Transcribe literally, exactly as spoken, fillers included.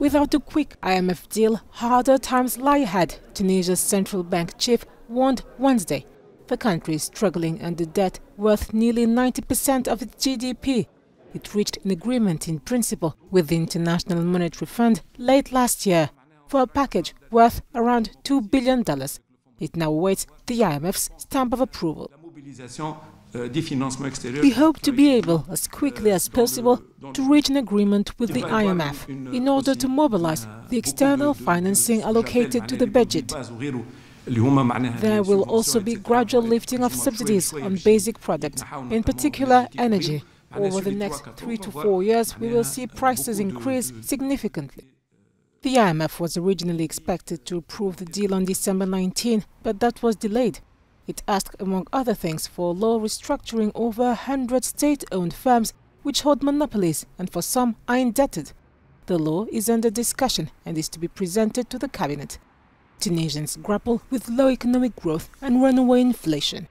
Without a quick I M F deal, harder times lie ahead, Tunisia's central bank chief warned Wednesday. The country is struggling under debt worth nearly ninety percent of its G D P. It reached an agreement in principle with the International Monetary Fund late last year for a package worth around two billion dollars. It now awaits the I M F's stamp of approval. We hope to be able, as quickly as possible, to reach an agreement with the I M F in order to mobilize the external financing allocated to the budget. There will also be gradual lifting of subsidies on basic products, in particular energy. Over the next three to four years, we will see prices increase significantly. The I M F was originally expected to approve the deal on December nineteenth, but that was delayed. It asked, among other things, for a law restructuring over one hundred state-owned firms which hold monopolies and for some are indebted. The law is under discussion and is to be presented to the cabinet. Tunisians grapple with low economic growth and runaway inflation.